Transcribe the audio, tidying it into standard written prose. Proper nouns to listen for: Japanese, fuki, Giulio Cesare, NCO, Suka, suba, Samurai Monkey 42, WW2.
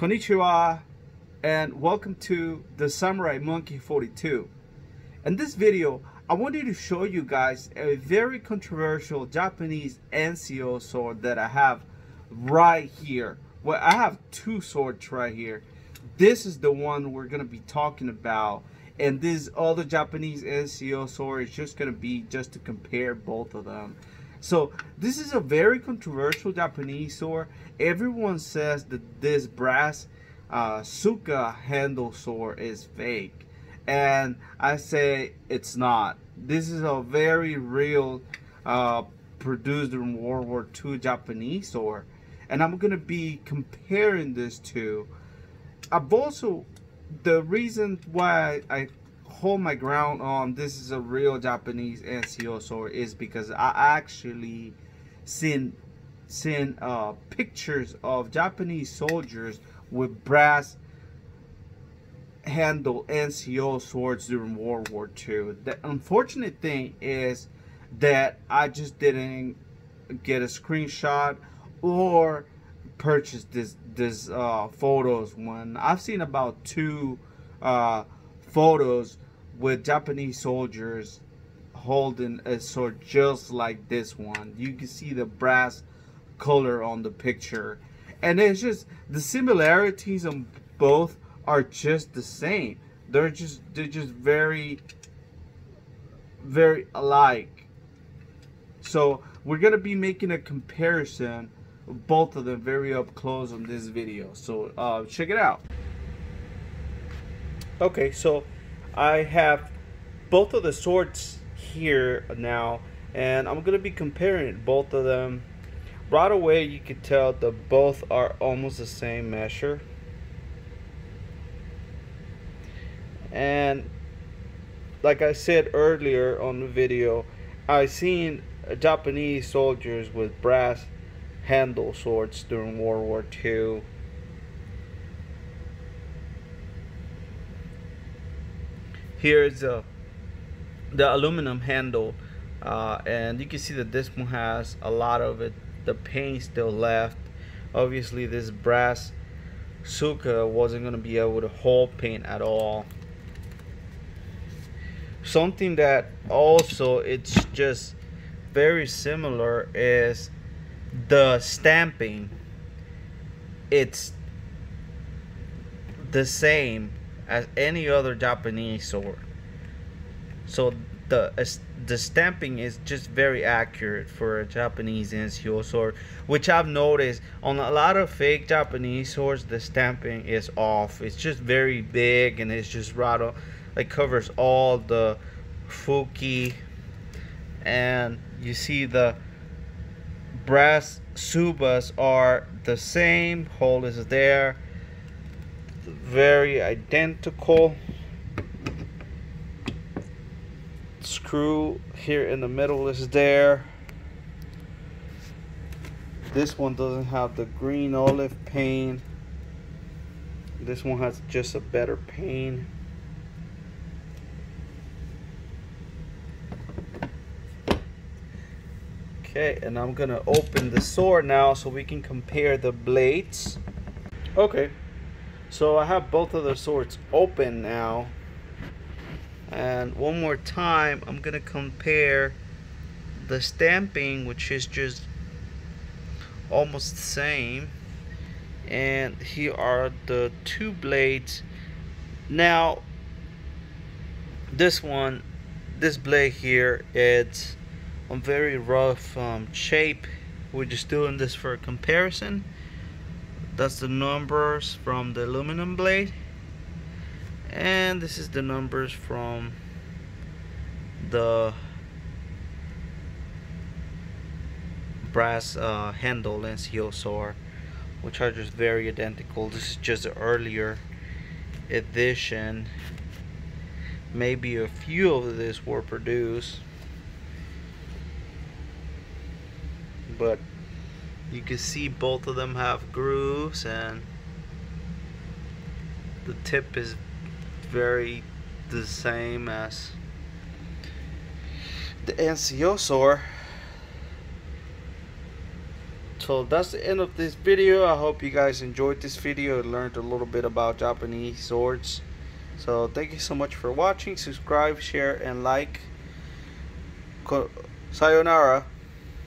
Konnichiwa and welcome to the Samurai Monkey 42. In this video, I wanted to show you guys a very controversial Japanese NCO sword that I have right here. Well, I have two swords right here. This is the one we're going to be talking about, and this other Japanese NCO sword is just going to be just to compare both of them. So this is a very controversial Japanese sword. Everyone says that this brass Suka handle sword is fake, and I say it's not. This is a very real produced in World War II Japanese sword, and I'm gonna be comparing this to. I've also, the reason why I hold my ground on this is a real Japanese NCO sword is because I actually seen pictures of Japanese soldiers with brass handle NCO swords during World War II. The unfortunate thing is that I just didn't get a screenshot or purchase this photos. When I've seen about two photos with Japanese soldiers holding a sword just like this one. You can see the brass color on the picture, and it's just the similarities on both are just the same. They're just very alike. So we're gonna be making a comparison of both of them very up close on this video, so check it out. Okay, so I have both of the swords here now, and I'm gonna be comparing both of them. Right away, you can tell that both are almost the same measure. And like I said earlier on the video, I seen Japanese soldiers with brass handle swords during World War II. Here is the aluminum handle, and you can see that this one has a lot of it. The paint still left. Obviously this brass Suka wasn't going to be able to hold paint at all. Something that also it's just very similar is the stamping. It's the same as any other Japanese sword, so the stamping is just very accurate for a Japanese NCO sword, which I've noticed on a lot of fake Japanese swords. The stamping is off. It's just very big, and it's just right on. It covers all the fuki, and you see the brass subas are the same. Hole is there, very identical. Screw here in the middle is there. This one doesn't have the green olive paint. This one has just a better paint. Okay, and I'm gonna open the sword now so we can compare the blades. Okay, so I have both of the swords open now. And one more time, I'm gonna compare the stamping, which is just almost the same. And here are the two blades. Now, this blade here, it's a very rough shape. We're just doing this for a comparison. That's the numbers from the aluminum blade. And this is the numbers from the brass handle NCO sword, which are just very identical. This is just an earlier edition. Maybe a few of these were produced, but you can see both of them have grooves, and the tip is very the same as the NCO sword. So that's the end of this video. I hope you guys enjoyed this video and learned a little bit about Japanese swords. So thank you so much for watching. Subscribe, share, and like. Sayonara.